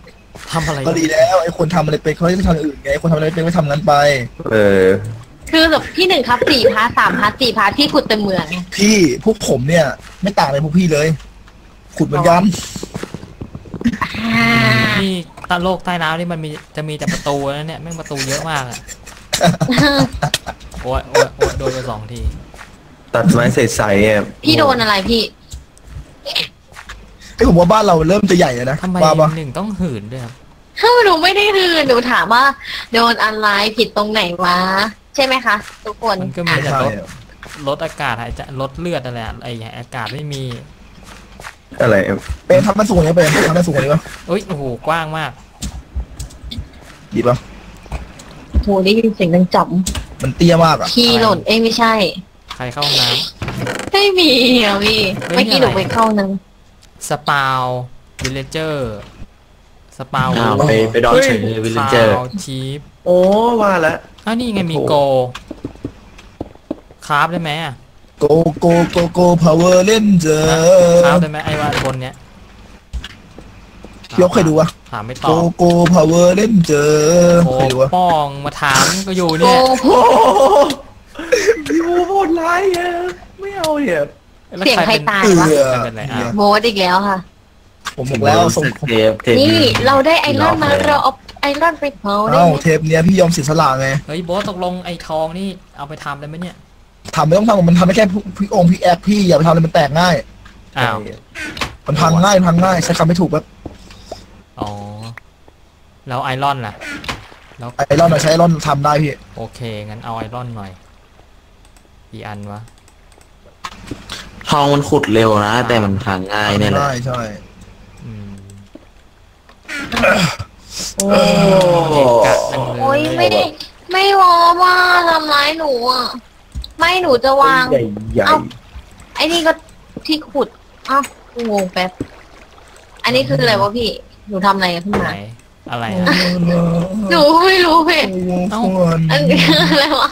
ทำอะไรก็ดีแล้วไอ้คนทำอะไรเป็นเขาไม่ทำอื่นไงคนทำอะไรเป็นไม่ทำนั้นไปคือแบบที่1ครับ4 พาร์ท 3 พาร์ท 4 พาร์ทที่ขุดแต่เหมืองพี่พวกผมเนี่ยไม่ต่างอะไรพวกพี่เลยขุดเหมือนกันที่ตะโลกใต้น้ำนี่มันจะมีแต่ประตูนะเนี่ยแม่งประตูเยอะมากอะโอ้ยโดนไป2 ทีตัดไม้ใสๆเนี่ยพี่โดนอะไรพี่ไอผมว่าบ้านเราเริ่มจะใหญ่แล้วนะทำไมหนึ่งต้องหืนด้วยครับถ้าหนูไม่ได้หืนหนูถามว่าโดนอะไรผิดตรงไหนวะใช่ไหมคะทุกคนมันก็มีแต่ลดอากาศหายใจลดเลือดอะไรไออากาศไม่มีอะไรเป็นทำมันสูงเลยเป็นทำมันสูงเลยป่ะอุ้ยโอ้โหกว้างมากดีป่ะโหได้ยินเสียงดังจับมันเตี้ยมากอะขี้หล่นเอ้ยไม่ใช่ใครเข้าน้ำไม่มีอ่ะพี่เมื่อกี้หนูไปเข้านึงสปาววิลเลเจอร์สปาวไปดอนเฉยวิลเลเจอร์ชีฟโอ้ว่าแล้วอ้าวนี่ไงมีโกคราฟได้ไหมอ่ะโกพาวเวอร์เล่นเจอคราฟได้ไหมไอ้ว่าคนเนี้ยยกใครดูวะถามไม่ตอบโกพาวเวอร์เล่นเจอใครดูวะป้องมาถามก็อยู่เนี่ยพี่วูโหดร้ายอ่ะไม่เอาเนี่ยเสียงใครตายวะโมดอีกแล้วค่ะผมบอกแล้วส่งนี่เราได้ไอรอนมาเราเอาไอรอนไปเผาได้เทปเนี้ยพี่ยอมเสียสละไงเฮ้ยโบสตกลงไอทองนี่เอาไปทำได้ไหมเนี่ยทำไม่ต้องทำมันทำได้แค่พี่แอคพี่อย่าไปทำเลยมันแตกง่ายมันพังง่ายใช้คำไม่ถูกแบบอ๋อ แล้วไอรอนล่ะแล้วไอรอนเราใช้ไอรอนทำได้พี่โอเคงั้นเอาไอรอนหน่อยกี่อันวะทองมันขุดเร็วนะแต่มันหาง่ายเนี่ยแหละใช่โอ้ยไม่รอว่าทำร้ายหนูอ่ะไม่หนูจะวางเอาไอ้นี่ก็ที่ขุดอ้าวงงแป๊บอันนี้คืออะไรวะพี่หนูทำอะไรขึ้นมาอะไรหนูไม่รู้เพจอันนี้อะไรวะ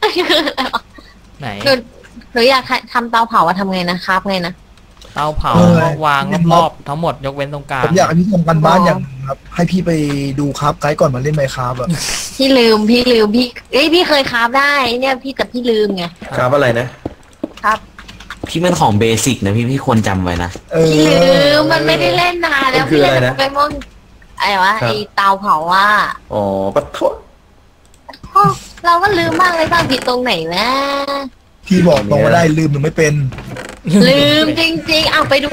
อันนี้คืออะไรวะไหนหนูอยากทำเตาเผาว่าทำไงนะครับไงนะเตาเผาวางรอบๆทั้งหมดยกเว้นตรงกลางผมอยากให้พี่ทำกันบ้านอย่างครับให้พี่ไปดูครับไกด์ก่อนมาเล่นไหมครับอ่ะพี่ลืมพี่เอ้ยพี่เคยครับได้เนี่ยพี่กับพี่ลืมไงครับอะไรนะครับพี่เป็นของเบสิกนะพี่ควรจำไว้นะพี่ลืมมันไม่ได้เล่นนานแล้วพี่เล่นไปม่วงไอ้วะไอ้เตาเผาว่าอ๋อปะทุเราก็ลืมมากเลยว่าผิดตรงไหนนะพี่บอกตรงว่าได้ลืมหรือไม่เป็นลืมจริงๆเอาไปดู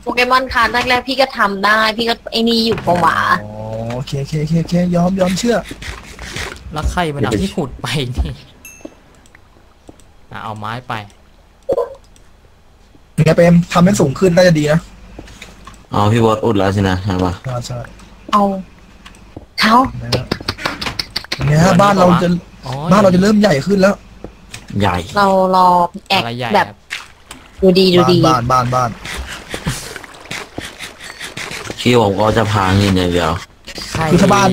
โปเกมอนคาร์ดแรกๆพี่ก็ทำได้พี่ก็ไอ้นี่อยู่ปะวะโอเคยอมเชื่อแล้วใครมันเอาที่ขุดไปนี่เอาไม้ไปเนี่ยเปมทำให้สูงขึ้นน่าจะดีนะอ๋อพี่บอสอุดแล้วใช่ไหมครับว่าใช่เอาเท้าเนี่ยบ้านเราจะเริ่มใหญ่ขึ้นแล้วใหญ่เรารอแอคแบบดูดีบ้านที่ผมก็จะพังนี่เดียวคือถ้าบ้าน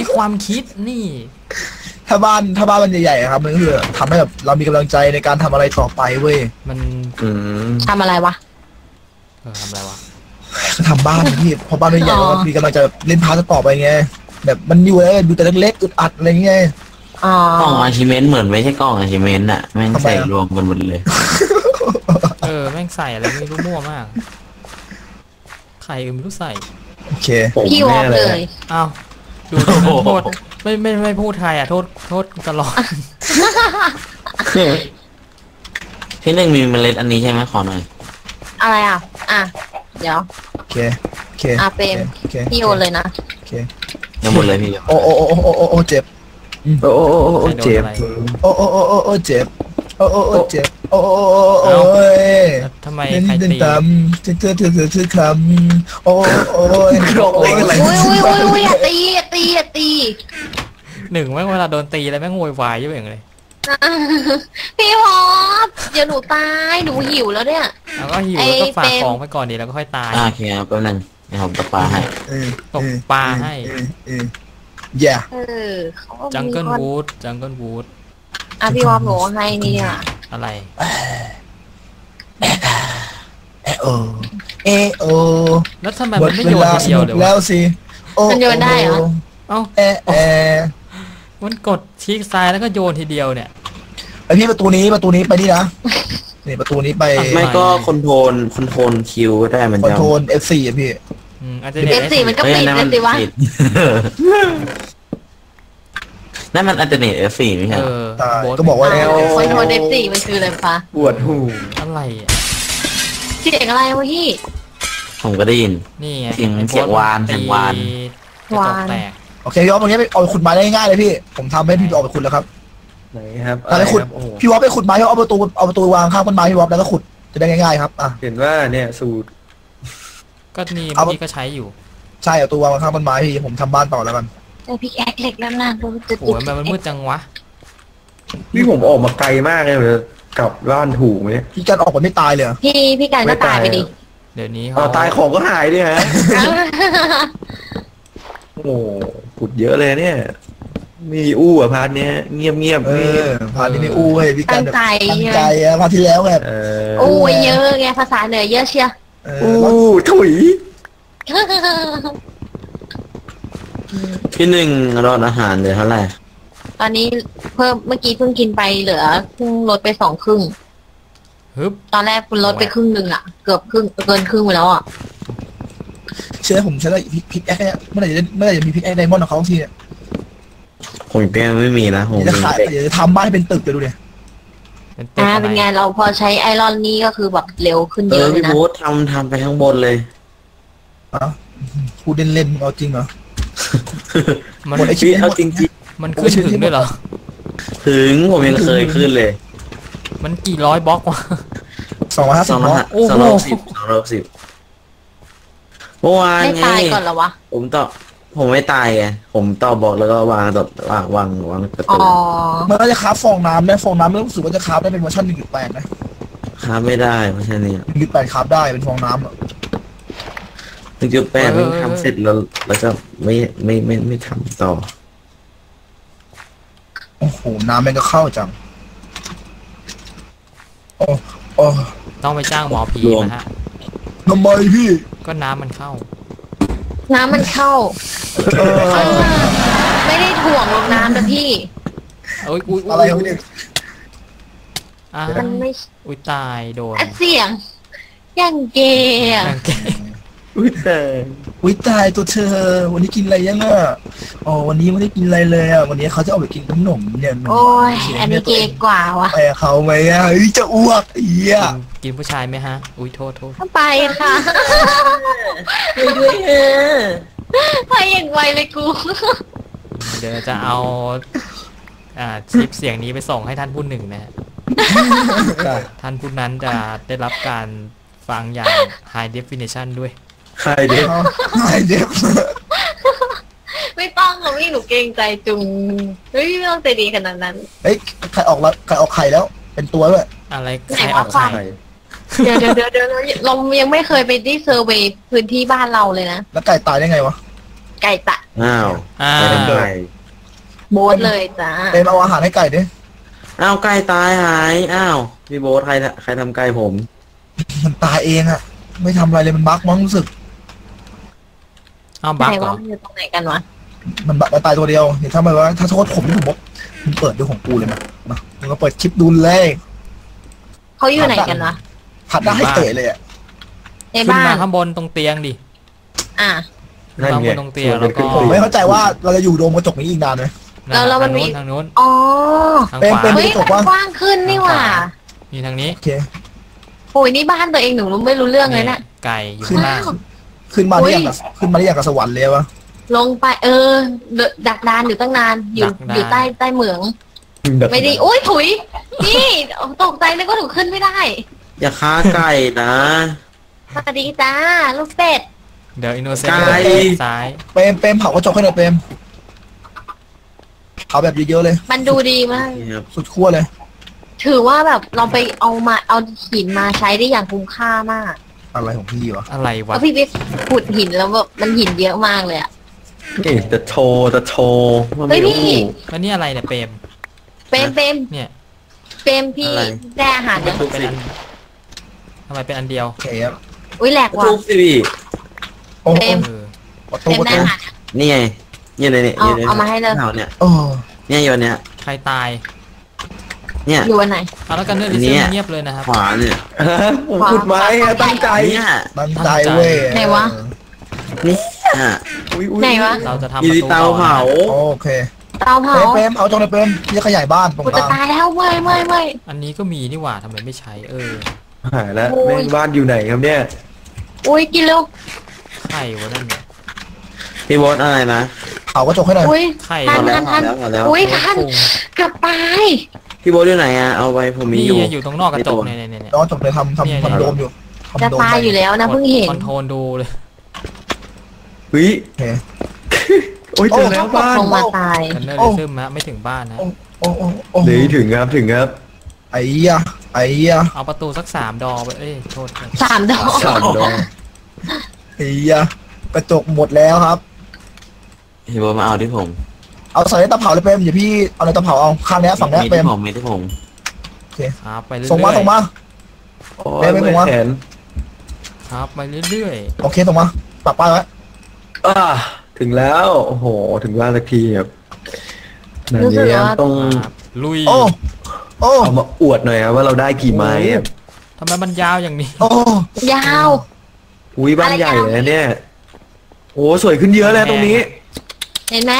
มีความคิดนี่ถ้าบ้านมันใหญ่ๆครับมันก็คือทำให้แบบเรามีกำลังใจในการทำอะไรต่อไปเว้ยมันทำอะไรวะทำบ้านพี่พอบ้านใหญ่เรามีกำลังจะเล่นพาร์ตต่อไปไงแบบมันอยู่แล้วดูแต่เล็กๆอึดอัดอะไรเงี้ยกล่องอาชิเมนเหมือนไม่ใช่กล่องอาชิเมนอะแม่งใส่รวมกันหมดเลยแม่งใส่อะไรไม่รู้มั่วมากใครก็ไม่รู้ใส่โอเคพี่วอมเลยอ้าวดูโทษไม่พูดไทยอ่ะโทษตลอดที่หนึ่งมีเมล็ดอันนี้ใช่ไหมขอหน่อยอะไรอ่ะเดี๋ยวโอเคเปมพี่โยนเลยนะโอเคยังหมดเลยพี่โอ้เจ็บโอ้เจ็บโอ้เจ็บเจ็บโอ้ยทำไมใครตีเธอคำโอ้ยอะไรโอ้ยอย่าตีหนึ่งแม่งเวลาโดนตีอะไรแม่งโวยวายเยอะอย่างเลยพี่พอดเดี๋ยวหนูตายหนูหิวแล้วเนี่ยแล้วก็หิวก็ฝากของไปก่อนดีแล้วก็ค่อยตายโอเคครับแป๊บนึงเดี๋ยวผมตกปลาให้อย่าจังเกิลวูดอ่ะพี่วอมหนูให้นี่อ่ะอะไรเอโอแล้วทำไมมันไม่โยนเดียวเลยวะแล้วสิมันโยนได้เหรอมันกดชิคซ้ายแล้วก็โยนทีเดียวเนี่ยไอพี่ประตูนี้ไปนี่นะนี่ประตูนี้ไปไม่ก็คอนโทรลคิวก็ได้มันจะคอนโทรล F4 อ่ะพี่F4 มันก็ปิดเลยสิวะนั่นมันอัลเทอร์เนท F4 ไม่ใช่ก็บอกว่าแล้วคอนโทรล F4 มันคืออะไรปะปวดหูอะไรอ่ะเสียงอะไรวะพี่ผมก็ได้ยินนี่ไงเสียงวานโอเคพี่อ๊อฟตรงนี้ไปเอาไปขุดไม้ได้ง่ายเลยพี่ผมทำให้พี่ออกไปขุดแล้วครับไหนครับอะไรขุดพี่อ๊อฟไปขุดไม้พี่อ๊อฟเอาประตูวางข้างต้นไม้พี่อ๊อฟแล้วก็ขุดจะได้ง่ายๆครับอ่ะเห็นว่าเนี่ยสูตรก็นี่พี่ก็ใช้อยู่ใช่เอาตัววางข้างต้นไม้พี่ผมทำบ้านต่อแล้วกันพี่แอ๊กเล็กแล้วนะโอ้โหมันมืดจังวะนี่ผมออกมาไกลมากเลยกลับบ้านถูกไหมพี่การออกมาไม่ตายเลยพี่การก็ตายไปดิเดี๋ยวนี้ตายของก็หายดิฮะโอ้โหขุดเยอะเลยเนี่ยมีอู้อ่ะพาร์ทเนี้ยเงียบพาร์ทนี้ไม่อู้เลยพี่การตั้งใจอะพาร์ทที่แล้วแบบอู้เยอะไงภาษาเหนือเยอะเชียอู้ถุยพี่หนึ่งรอดอาหารเลยเท่าไหร่ตอนนี้เพิ่มเมื่อกี้เพิ่งกินไปเหลือเพิ่งลดไป2 ครึ่งตอนแรกคุณลดไปครึ่งหนึ่งอ่ะเกือบครึ่งเกินครึ่งไปแล้วอ่ะเชื่อผมใช้ได้พิกแอคเนี่ยเมื่อไหร่จะมีพิกแอคไดมอนด์ของเขาทีเนี่ยผมแกไม่มีนะผมจะทำบ้านให้เป็นตึกเดี๋ยวดูเนี่ยเป็นไงเราพอใช้ไอรอนนี่ก็คือแบบเร็วขึ้นเยอะนะพี่โบ๊ททำไปข้างบนเลย พูดเล่นๆเอาจริงเหรอมันเอาจริงๆมันขึ้นถึงด้วยเหรอถึงผมยังเคยขึ้นเลยมันกี่ร้อยบล็อกวะ250 เมื่อวานไม่ตายก่อนเหรอวะผมไม่ตายไงผมต่อบล็อกแล้วก็วางประตูมันก็จะคราฟฟองน้ำได้ฟองน้ำรู้สึกว่าจะคราฟได้เป็นเวอร์ชัน 1.8 ไหมคราฟไม่ได้เวอร์ชันนี้ 1.8 คราฟได้เป็นฟองน้ำ1.8 มันทำเสร็จแล้วแล้วก็ไม่ทำต่อโอ้โหน้ำมันก็เข้าจังโอ้ต้องไปจ้างหมอผีนะฮะทำไมพี่ก็น้ำมันเข้าไม่ได้ถ่วงลงน้ำนะพี่โอ้ยอะไรของพี่มันไม่อุ้ยตายโดนเสียงย่างเกย์อุ้ยตายตัวเธอวันนี้กินอะไรยังอ่ะอ๋อวันนี้ไม่ได้กินอะไรเลยอ่ะวันนี้เขาจะเอาไปกินขนมเนี่ยโอ้ยอันนี้เกย์กว่าวะไปเขาไหมอ่ะเฮ้ยจะอ้วกเหี้ยกินผู้ชายไหมฮะอุ้ยโทษไปค่ะด้วยไปอย่างไวเลยกูเดี๋ยวจะเอาคลิปเสียงนี้ไปส่งให้ท่านผู้หนึ่งนะฮะท่านผู้นั้นจะได้รับการฟังอย่าง high definition ด้วยHigh def ไม่ต้องหรอกพี่หนูเกรงใจจุงเฮ้ยไม่ต้องใจดีขนาดนั้นเฮ้ยใครออกไข่แล้วเป็นตัวด้วยอะไรใครออกไข่เดี๋ยวเรายังไม่เคยไปที่เซอร์เวย์พื้นที่บ้านเราเลยนะแล้วไก่ตายได้ไงวะไก่ตายอ้าวโบสเลยจ้าเป็นเอาอาหารให้ไก่ดิอ้าวไก่ตายหายอ้าวพี่โบสใครทำไก่ผมมันตายเองอะไม่ทำอะไรเลยมันบั๊กมั้งรู้สึกอ้าวบั๊กเหรออยู่ตรงไหนกันวะมันบั๊กตายตัวเดียวเห็นทำไมวะถ้าโทษผมนี่ผมบอกมึงเปิดดูของกูเลยนะมึงก็เปิดคลิปดูเลยเขาอยู่ไหนกันวะผัดได้ให้เตะเลยอ่ะในบ้านข้างบนตรงเตียงดิข้างบนตรงเตียงแล้วก็ผมไม่เข้าใจว่าเราจะอยู่โดมกระจกนี้อีกนานไหมแล้วมันมีทางโน้นอ๋อเป็นกระจกกว้างขึ้นนี่หว่ามีทางนี้โอ้ยนี่บ้านตัวเองหนูไม่รู้เรื่องเลยนะไก่อยู่ข้างล่างขึ้นมาได้อย่างกับสวรรค์เลยวะลงไปดักดานอยู่ตั้งนานอยู่ใต้เหมืองไม่ดีโอ้ยถุยนี่ตกใจเลยว่าหนูขึ้นไม่ได้อย่าฆ่าไก่นะสวัสดีจ้าลูกเป็ดเดี๋ยวอินโนเซนต์ซ้ายเปมเผากระจกให้หน่อยเปมเผาแบบเยอะๆเลยมันดูดีมากสุดขั้วเลยถือว่าแบบเราไปเอาหินมาใช้ได้อย่างคุ้มค่ามากอะไรของพี่วะอะไรวะพี่ไปขุดหินแล้วแบบมันหินเยอะมากเลยอะแต่โชว์เฮ้ยพี่อันนี้อะไรเนี่ยเปมเนี่ยเปมพี่แร่อาหารเนี่ยทำไมเป็นอันเดียวอุ้ยแหลกว่ะเปมแร่อาหารนี่ไงเนี่ยเอามาให้เลยเนี่ยอยู่เนี่ยใครตายเนี่ยอยู่วันไหนเอาแล้วกันเรื่องนี้เงียบเลยนะครับขวาเนี่ยขุดไม้ตั้งใจเว้ยไหนวะนี่ไหนวะเราจะทำเตาเผาโอเคเตาเผาเปมเอาจงเลยเปมจะขยายบ้านตรงกลางจะตายแล้วเว้ยอันนี้ก็มีนี่หว่าทำไมไม่ใช้หายแล้วแม่บ้านอยู่ไหนครับเนี่ยอุ้ยกินเร็วไข่วะนั่นเนี่ยพี่บอสอะไรนะเผากระจกให้หน่อยไข่แล้วอุ้ยท่านกลับไปพี่โบอยู่ไหนอ่ะเอาไปผมมีอยู่ตรงนอกกระจกเนี่ยนอกกระจกเลยทำโดมอยู่จะตายอยู่แล้วนะเพิ่งเห็นคอนโทรลดูเลยวิโอ้ยเจอแล้วบ้านมาตายเริ่มซึมฮะไม่ถึงบ้านนะเดี๋ยวถึงครับไอ้ยะเอาประตูสัก3 ดอไปโทษ3 ดอไอ้ยะกระจกหมดแล้วครับพี่โบมาเอาที่ผมเอาใส่ในตะเผาเลยเปมอย่าพี่เอาในตะเผาเอาข้างนี้ฝั่งนี้เปมมีที่ผมโอเคครับไปเรื่อยๆส่งมาเปมส่งมาครับไปเรื่อยๆโอเคส่งมาปักป้ายไว้ถึงแล้วโอ้โหถึงว่าสักทีครับนั่นเนี่ยต้องลุยโอ้เอามาอวดหน่อยครับว่าเราได้กี่ไม้ทำไมมันยาวอย่างนี้โอ้ยาวอุ้ยบ้านใหญ่เลยเนี่ยโอ้สวยขึ้นเยอะเลยตรงนี้เห็นไหม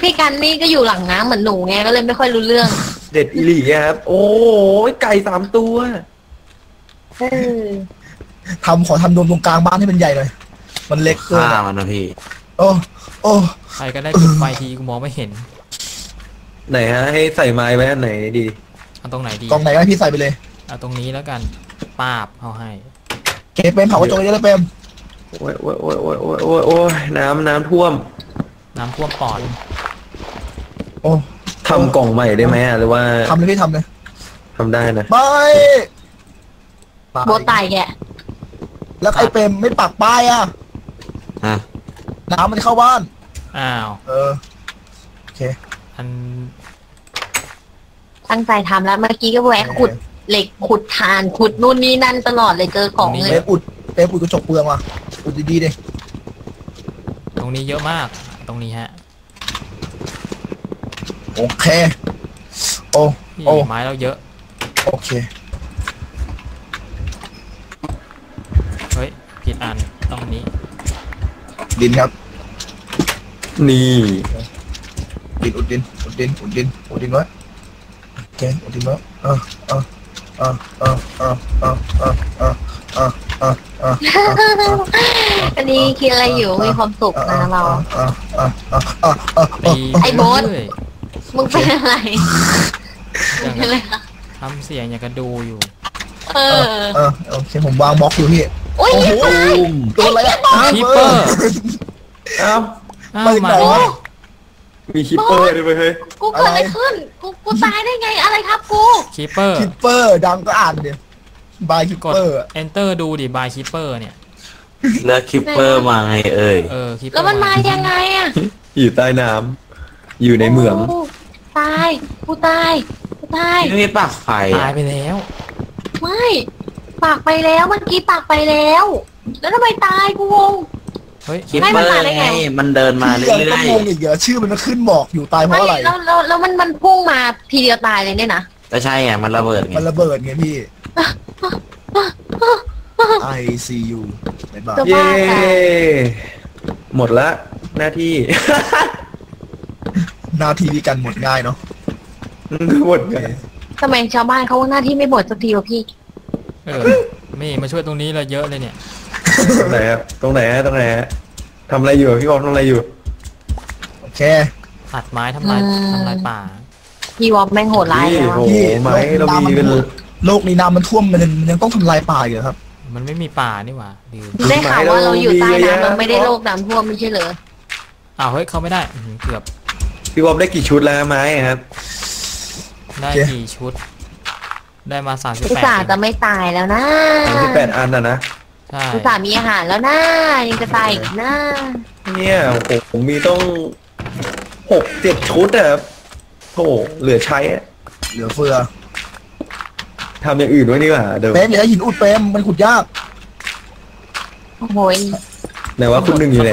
พี่กันนี่ก็อยู่หลังน้ำเหมือนหนูไงก็เลยไม่ค่อยรู้เรื่องเด็ดอีหลีครับโอ้ยไก่3 ตัวทำขอทำโดมตรงกลางบ้านให้มันใหญ่เลย มันเล็กเกินฆ่ามันนะพี่โอ้โอ้ใครก็ได้จุดไฟทีกูมองไม่เห็นไหนฮะให้ใส่ไม้ไว้อันไหนดีอันตรงไหนดีกองไหนให้พี่ใส่ไปเลยเอาตรงนี้แล้วกันป้าบเขาให้เคเป็นเผากระจกเยอะแล้วเป็นโอ้ยโอ้ยโอ้ยโอ้ยโอ้ยโอ้ยน้ำท่วมปอดโอ้ทำกล่องใหม่ได้ไหมหรือว่าทำเลยพี่ทำเลยทำได้นะไม่โบตายแกแล้วไอ้เป็นไม่ปักป้ายอ่ะน้ำมันเข้าบ้านอ้าวโอเคอันตั้งใจทำแล้วเมื่อกี้ก็แหวกขุดเหล็กขุดทานขุดนู่นนี่นั่นตลอดเลยเจอกล่องเลยไปอุดกระจกเปลืองว่ะอุดดีๆเลยตรงนี้เยอะมากตรงนี้ฮะโอเคโอ้ไม้เราเยอะโอเคเฮ้ยผิดอันตรงนี้ดินครับนี่ดินอุดดินไว้แกนอุดดินไว้อันนี้คิดอะไรอยู่มีความสุขนะเราไอ้โบ๊ทมึงเป็นอะไรทำเสียงอย่างกระดูอยู่โอเคผมวางบล็อกอยู่พี่โอ้ยตัวอะไรอะคิปเปอร์ครับไปไหนวะมีคิปเปอร์ด้วยเฮ้ยกูเกิดอะไรขึ้นกูตายได้ไงอะไรครับกูคิปเปอร์ดังก็อ่านดิบายคิปเปอร์ enter ดูดิบายคิปเปอร์เนี่ยแล้วคิปเปอร์มาไงเอ่ยแล้วมันมายังไงอะอยู่ใต้น้ำอยู่ในเหมืองตายกูตายไม่ได้ปากไฟตายไปแล้วไม่ปากไปแล้วเมื่อกี้ปากไปแล้วแล้วทำไมตายกูงงเฮ้ยคิปเปอร์ไงมันเดินมาเรื่อยๆก็งงอีกเหรอชื่อมันก็ขึ้นบอกอยู่ตายเพราะอะไรแล้วมันพุ่งมาทีเดียวตายเลยเนี่ยนะก็ใช่ไงมันระเบิดไงพี่ICU เย้หมดละหน้าที่วิกันหมดง่ายเนาะหมดง่ายทำไมชาวบ้านเขาหน้าที่ไม่หมดสักทีวะพี่ไม่มาช่วยตรงนี้เราเยอะเลยเนี่ยตรงไหนครับทำอะไรอยู่พี่บอมทำอะไรอยู่โอเคตัดไม้ทำลายป่าพี่วอมแม่งโหดร้ายเลยพี่ไม้เรามีเป็นโลกนี้น้ำมันท่วมมันยังต้องทำลายป่าอยู่ครับมันไม่มีป่านี่หว่าได้ข่าวว่าเราอยู่ใต้น้ำเราไม่ได้โลกน้ำท่วมไม่ใช่เหรออ้าวเฮ้ยเขาไม่ได้เกือบพี่บอมได้กี่ชุดแล้วไม้ครับได้กี่ชุดได้มา38พี่สาจะไม่ตายแล้วนะ38อันอ่ะนะพี่สามีอาหารแล้วนะยังจะตายอีกนะเนี่ยผมมีต้อง6-7ชุดอะโอ้เหลือใช้เหลือเฟือทำอย่างอื่นไว้นี่ว่าเดี๋ยวเป๊มอย่าหินอุดเป๊มมันขุดยากโอ้โหไหนวะคุณหนึ่งอยู่ไหน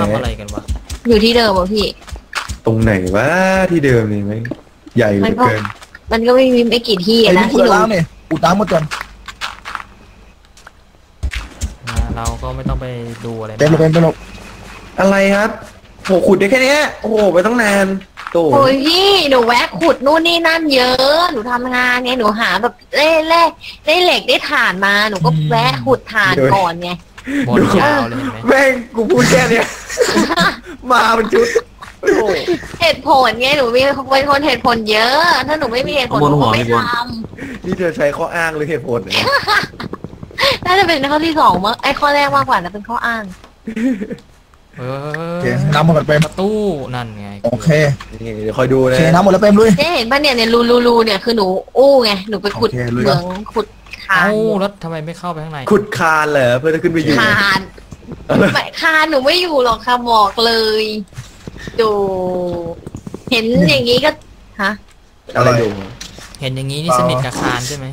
อยู่ที่เดิมป่ะพี่ตรงไหนวะที่เดิมนี่ไหมใหญ่เหลือเกินมันก็ไม่มีไม่กี่ที่นะที่เราเนี่ยอุดน้ำหมดจนเราก็ไม่ต้องไปดูอะไรเป๊มอะไรครับโหขุดได้แค่นี้โอ้โหไปต้องนานโอ้ยพี่หนูแวะขุดนู่นนี่นั่นเยอะหนูทำงานไงหนูหาแบบได้เหล็กได้ถ่านมาหนูก็แวะขุดถ่านก่อนไงหมดยาวเลยแม่งกูพูดแค่เนี้ยมาเป็นชุดเหตุผลไงหนูมีคนเหตุผลเยอะถ้าหนูไม่มีเหตุผลหนูไม่ทำนี่เธอใช้ข้ออ้างหรือเหตุผลเนี่ยน่าจะเป็นข้อที่สองมั้งไอ้ข้อแรกมากกว่านะเป็นข้ออ้างน้ำหมดเปรมตู้นั่นไงโอเคเดี๋ยวคอยดูเลยน้ำหมดแล้วเปรมลุยเห็นป่ะเนี่ยรูเนี่ยคือหนูไงหนูไปขุดเหมืองขุดคานแล้วทำไมไม่เข้าไปข้างในขุดคานเหรอเพื่อจะขึ้นไปอยู่คานหนูไม่อยู่หรอกค่ะบอกเลยดูเห็นอย่างนี้ก็ฮะอะไรดูเห็นอย่างนี้นี่สนิทกับคานใช่ไหม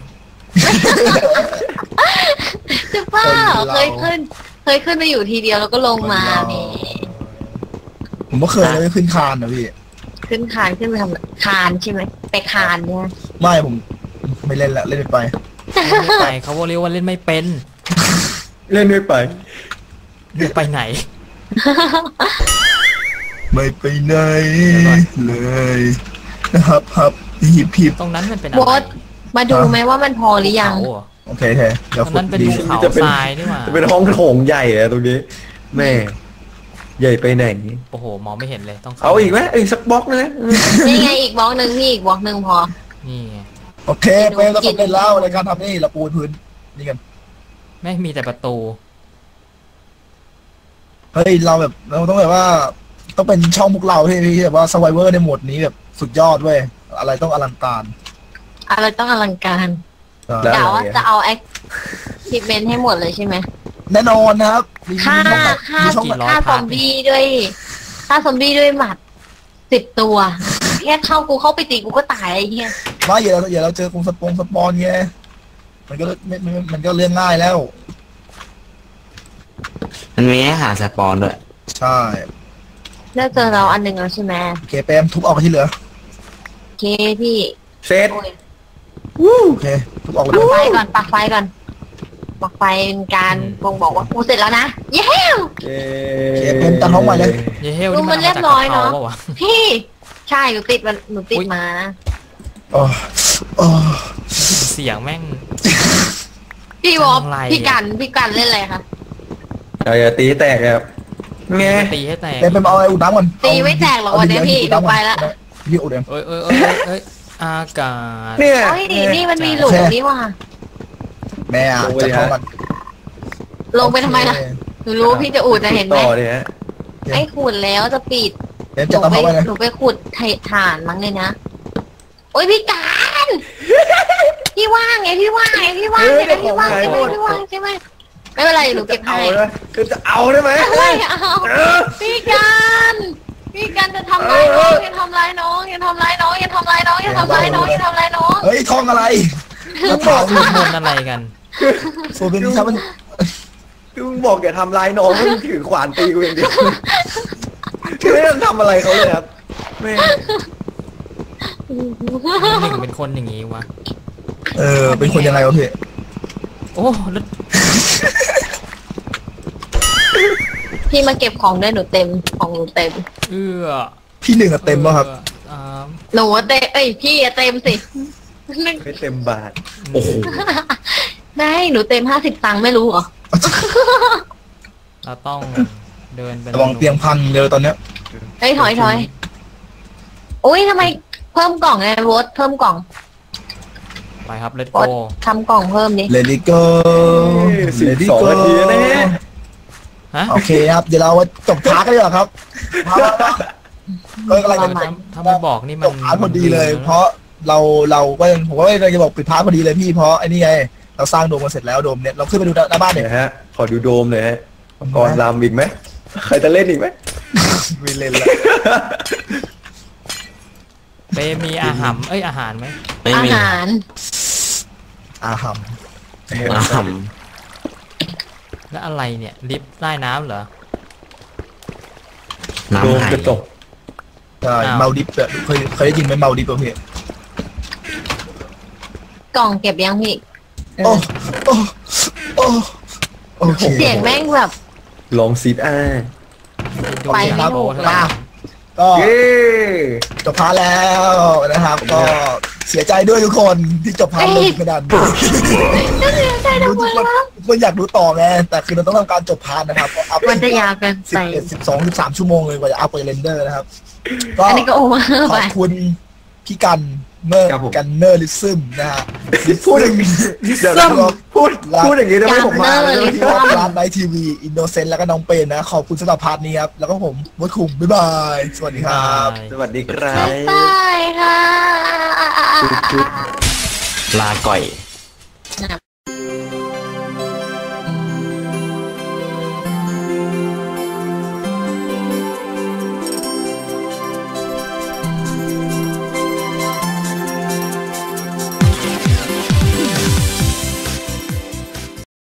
จะบ้าเคยขึ้นไปอยู่ทีเดียวแล้วก็ลงมาเนี่ยผมก็เคยเลยขึ้นคานนะพี่ขึ้นคานขึ้นไปทำคานใช่ไหมไปคานเนี่ยไม่ผมไม่เล่นละเล่นไม่ไปเขาบอกเรียกว่าเล่นไม่เป็นเล่นไม่ไปไปไหนไม่ไปไหนเลยนะครับพี่ตรงนั้นมันเป็นอะไรมาดูไหมว่ามันพอหรือยังโอเคเดี๋ยวมันเป็นภูเขาทรายนี่มาจะเป็นห้องโถงใหญ่เลยตรงนี้แม่ ใหญ่ไปไหนโอ้โหมองไม่เห็นเลยต้องเอาอีกไหมอีกสักบล็อกนะนี่ไงอีกบล็อกหนึ่งนี่อีกบล็อกหนึ่งพอนี่โอเคเป๊ะเราสำเร็จแล้วในการทำนี่เราปูพื้นนี่กันไม่มีแต่ประตูเฮ้ยเราแบบเราต้องแบบว่าต้องเป็นช่องพวกเราที่แบบว่า survivor ในโหมดนี้แบบสุดยอดเว้ยอะไรต้องอลังการอะไรต้องอลังการกะว่าจะเอาแอคทิเมนต์ให้หมดเลยใช่ไหมแน่นอนนะครับฆ่าซอมบี้ด้วยฆ่าซอมบี้ด้วยหมัด10 ตัวแค่เข้ากูเข้าไปตีกูก็ตายไอ้เงี้ยว่าอย่าเราเจอกรงสปอนไงมันก็เรื่องง่ายแล้วมันมีให้หาสปอนด้วยใช่แล้วเจอเราอันหนึ่งแล้วใช่ไหมโอเคแปมทุบออกที่เหลือโอเคพี่เซตโอเคทุบออกเลยปักไฟก่อนปักไฟเป็นการบ่งบอกว่ากูเสร็จแล้วนะเย้เย้เป็นตะท้องใหม่เลยดูมันเรียบร้อยเนาะพี่ใช่หนูติดมาเสียงแม่งพี่วอฟพี่กันเล่นอะไรคะอย่าตีแตกครับไงตีให้แตกเป็นเอาอะไรอุดน้ำก่อนตีไม่แตกหรอกวันนี้พี่ลงไปแล้วพี่อุดเลยเอ้ยอากาศเนี่ยนี่มันมีหลุมนี่ว่ะแม่จะท้องมันลงไปทำไมล่ะหนูรู้พี่จะอุดนะเห็นไหมไอ้ขุดแล้วจะปิดหนูไปขุดฐานมั้งเลยนะโอ้ยพี่การพี่ว่างใช่ไหมไม่เป็นไรหนูเก็บให้คือจะเอาได้ไหมไม่เอาพี่การจะทำร้ายน้องอย่าทำร้ายน้องเฮ้ยท้องอะไรแล้วท้องมันอะไรกันโซบินครับมันคือมึงบอกอย่าทำร้ายน้องมึงถือขวานตีกูอย่างเดียวคือไม่ต้องทำอะไรเขาเลยครับแม่หนึ่งเป็นคนอย่างงี้วะเป็นคนยังไงวะพี่โอ้พี่มาเก็บของได้หนูเต็มพี่หนึ่งอะเต็มป่ะครับหนูเต็มเอ้ยพี่อะเต็มสิไม่เต็มบาทโอ้โหได้หนูเต็ม50 ตังค์ไม่รู้เหรอเราต้องเดินไประวังเตียงพังเลยตอนเนี้ยเฮ้ยถอยโอ้ยทำไมเพิ่มกล่องไงโวตเพิ่มกล่องไปครับเลตโก้ทำกล่องเพิ่มดิเลตโก้12 นาทีนะฮะโอเคครับเดี๋ยวเราจบพาร์ทกันเลยเหรอครับอะไรกันทำไมบอกนี่มันจบพาร์ทพอดีเลยเพราะเราก็ยังผมว่าเราจะบอกปิดพาร์ทพอดีเลยพี่เพราะไอ้นี่ไงเราสร้างโดมมาเสร็จแล้วโดมเนี่ยเราขึ้นไปดูหน้าบ้านเนี่ยฮะขอดูโดมเลยฮะก่อนลามอีกไหมใครจะเล่นอีกไหมไม่เล่นละเปมีอาหารไหมอาหารแล้วอะไรเนี่ยลิฟต์ใต้น้ำเหรอโดมกระจกใช่เมาดิฟต์เคยได้ยินไหมเมาดิฟต์พี่กล่องเก็บยังพี่โอ้เสียงแม่งแบบลองซีดอ้าไปไม่ถูกนะก็จบพาร์ทแล้วนะครับก็เสียใจด้วยทุกคนที่จบพาร์ทลงกระดานทุกคนอยากดูต่อไงแต่คือเราต้องทำการจบพาร์ทนะครับอัพเป็น12-13 ชั่วโมงเลยกว่าจะอัพไปเรนเดอร์นะครับก็ขอบคุณพี่กันเนอร์ลิซึมนะฮะพูดอย่างนี้ได้ไหมผมมาเลยที่ร้านไลฟ์ทีวีอินโนเซนต์แล้วก็น้องเป็นนะขอบคุณสำหรับพาร์ทนี้ครับแล้วก็ผมวัดคุมบ๊ายบายสวัสดีครับสวัสดีครับบ๊ายบายค่ะลาก่อย